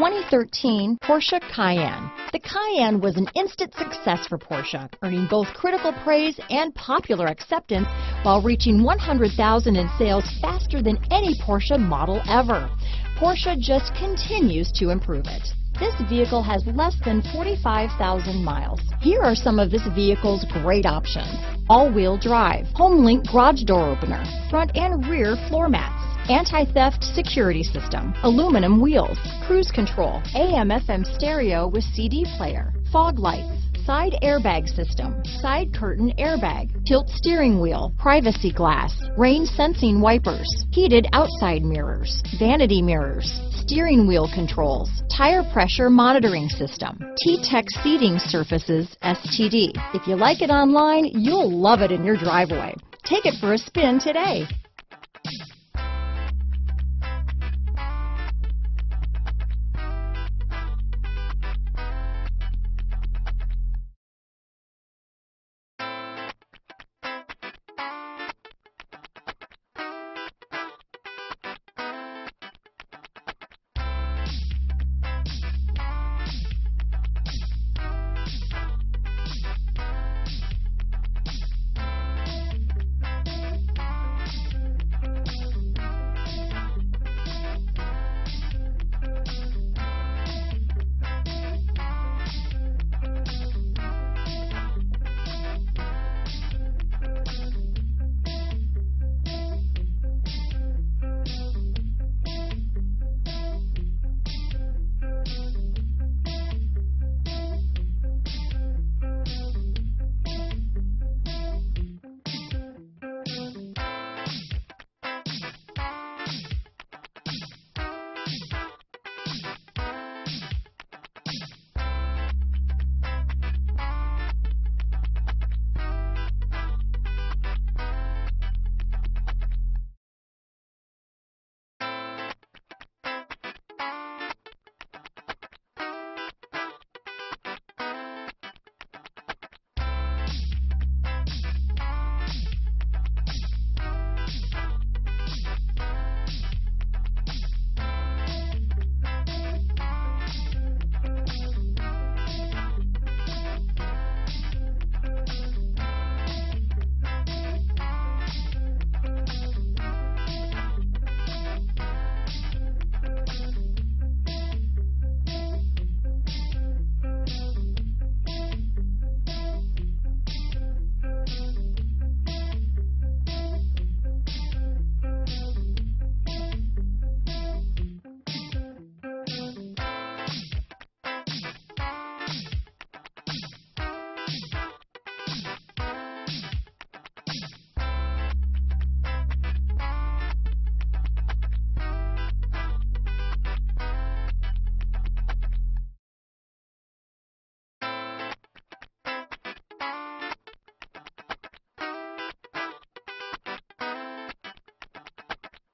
2013 Porsche Cayenne. The Cayenne was an instant success for Porsche, earning both critical praise and popular acceptance while reaching 100,000 in sales faster than any Porsche model ever. Porsche just continues to improve it. This vehicle has less than 45,000 miles. Here are some of this vehicle's great options: all-wheel drive, HomeLink garage door opener, front and rear floor mats, anti-theft security system, aluminum wheels, cruise control, AM/FM stereo with CD player, fog lights, side airbag system, side curtain airbag, tilt steering wheel, privacy glass, rain sensing wipers, heated outside mirrors, vanity mirrors, steering wheel controls, tire pressure monitoring system, T-Tech seating surfaces STD. If you like it online, you'll love it in your driveway. Take it for a spin today.